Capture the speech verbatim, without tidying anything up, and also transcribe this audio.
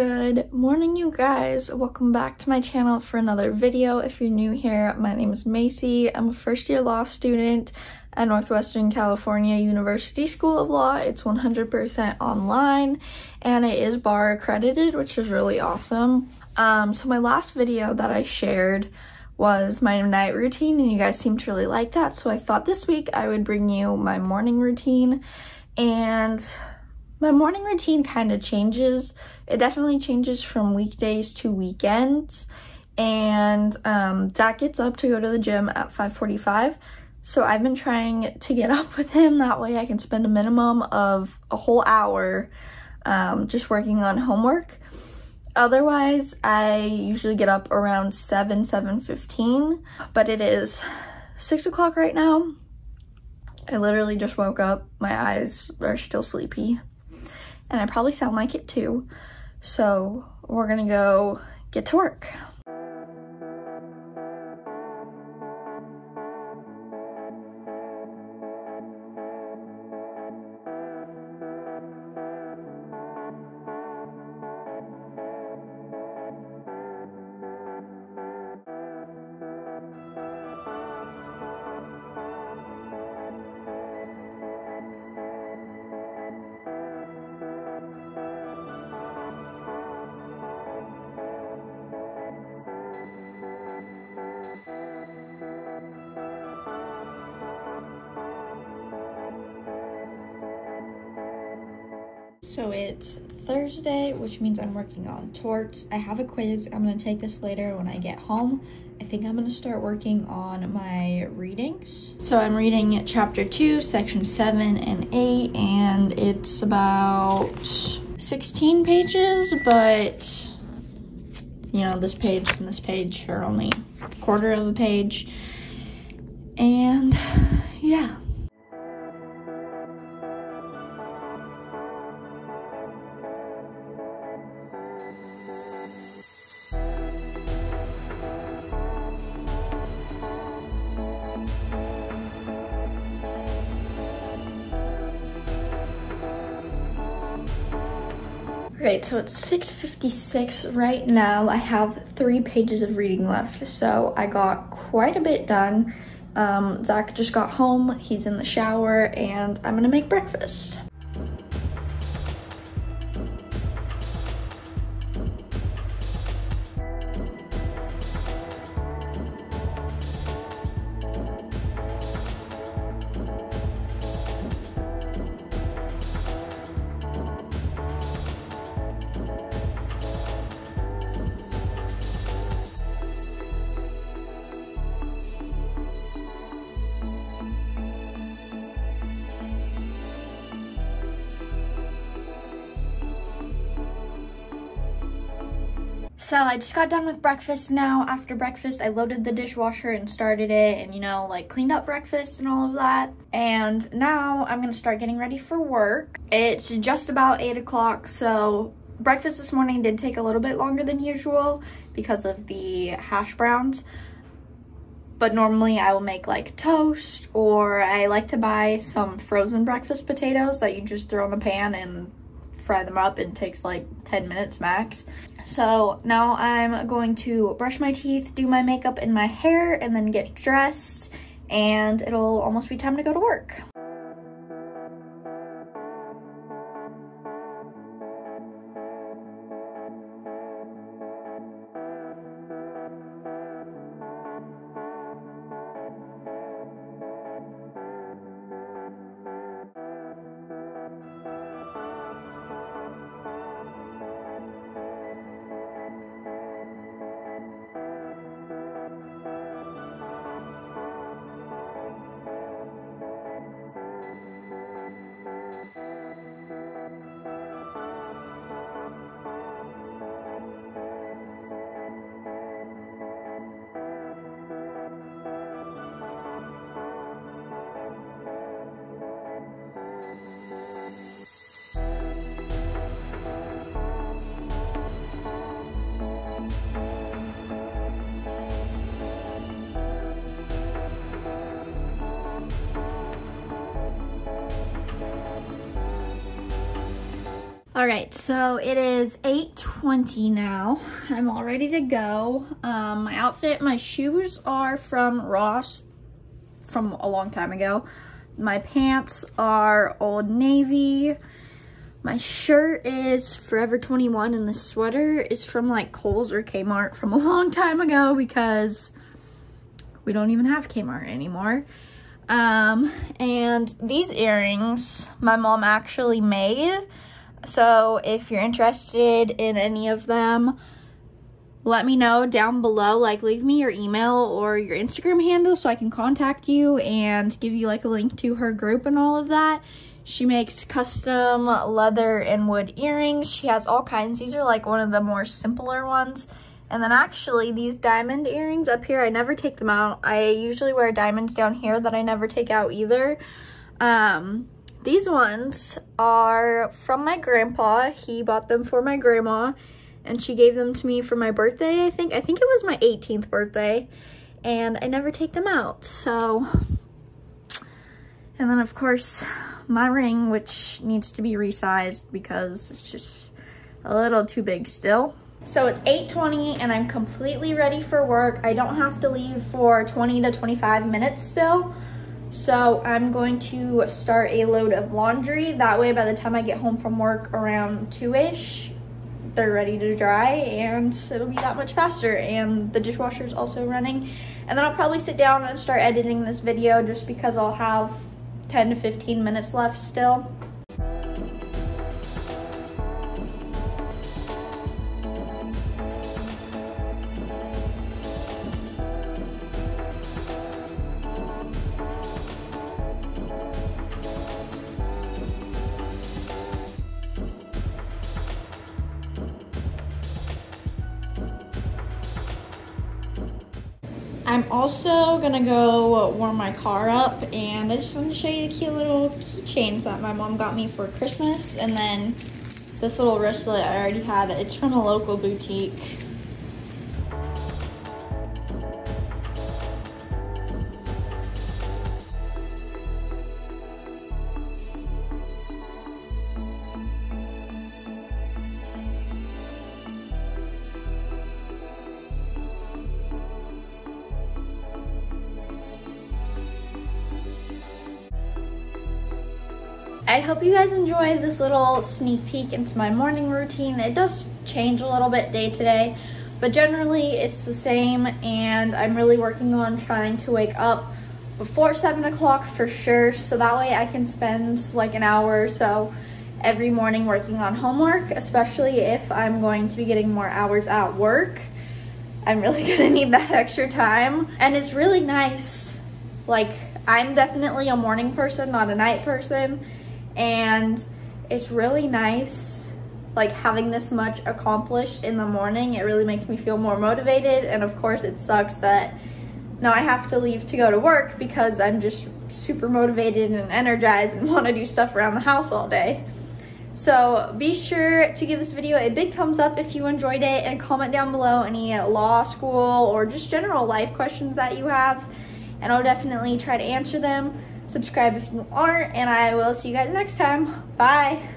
Good morning, you guys. Welcome back to my channel for another video. If you're new here, my name is Macy. I'm a first-year law student at Northwestern California University School of Law. It's one hundred percent online, and it is bar accredited, which is really awesome. Um, so my last video that I shared was my night routine, and you guys seem to really like that, so I thought this week I would bring you my morning routine. And my morning routine kind of changes. It definitely changes from weekdays to weekends. And um, Zach gets up to go to the gym at five forty-five. So I've been trying to get up with him. That way I can spend a minimum of a whole hour um, just working on homework. Otherwise, I usually get up around seven, seven fifteen. But it is six o'clock right now. I literally just woke up. My eyes are still sleepy. And I probably sound like it too. So we're gonna go get to work. So it's Thursday, which means I'm working on torts. I have a quiz. I'm going to take this later when I get home. I think I'm going to start working on my readings. So I'm reading chapter two, section seven and eight, and it's about sixteen pages, but you know, this page and this page are only a quarter of a page. And yeah. Right, so it's six fifty-six right now. I have three pages of reading left, so I got quite a bit done. Um, Zach just got home, he's in the shower, and I'm gonna make breakfast. So I just got done with breakfast now. After breakfast, I loaded the dishwasher and started it and, you know, like cleaned up breakfast and all of that. And now I'm gonna start getting ready for work. It's just about eight o'clock. So breakfast this morning did take a little bit longer than usual because of the hash browns. But normally I will make like toast, or I like to buy some frozen breakfast potatoes that you just throw in the pan and fry them up. It takes like ten minutes max. So now I'm going to brush my teeth, do my makeup and my hair, and then get dressed, and it'll almost be time to go to work. All right, so it is eight twenty now. I'm all ready to go. Um, my outfit, my shoes are from Ross from a long time ago. My pants are Old Navy. My shirt is Forever twenty-one, and the sweater is from like Kohl's or Kmart from a long time ago because we don't even have Kmart anymore. Um, and these earrings my mom actually made. So if you're interested in any of them, let me know down below. Like, leave me your email or your Instagram handle so I can contact you and give you like a link to her group and all of that. She makes custom leather and wood earrings. She has all kinds. These are like one of the more simpler ones. And then actually these diamond earrings up here, I never take them out. I usually wear diamonds down here that I never take out either. Um... These ones are from my grandpa. He bought them for my grandma, and she gave them to me for my birthday, I think. I think it was my eighteenth birthday, and I never take them out, so. And then, of course, my ring, which needs to be resized because it's just a little too big still. So it's eight twenty, and I'm completely ready for work. I don't have to leave for twenty to twenty-five minutes still. So I'm going to start a load of laundry. That way by the time I get home from work around two-ish, they're ready to dry and it'll be that much faster. And the dishwasher is also running. And then I'll probably sit down and start editing this video just because I'll have ten to fifteen minutes left still. I'm also gonna go warm my car up, and I just wanted to show you the cute little keychains that my mom got me for Christmas, and then this little wristlet I already had. It's from a local boutique. I hope you guys enjoyed this little sneak peek into my morning routine. It does change a little bit day to day, but generally it's the same, and I'm really working on trying to wake up before seven o'clock for sure, so that way I can spend like an hour or so every morning working on homework, especially if I'm going to be getting more hours at work. I'm really gonna need that extra time, and it's really nice. Like, I'm definitely a morning person, not a night person. And it's really nice, like, having this much accomplished in the morning. It really makes me feel more motivated, and of course it sucks that now I have to leave to go to work because I'm just super motivated and energized and want to do stuff around the house all day. So be sure to give this video a big thumbs up if you enjoyed it, and comment down below any law school or just general life questions that you have, and I'll definitely try to answer them. Subscribe if you aren't, and I will see you guys next time. Bye!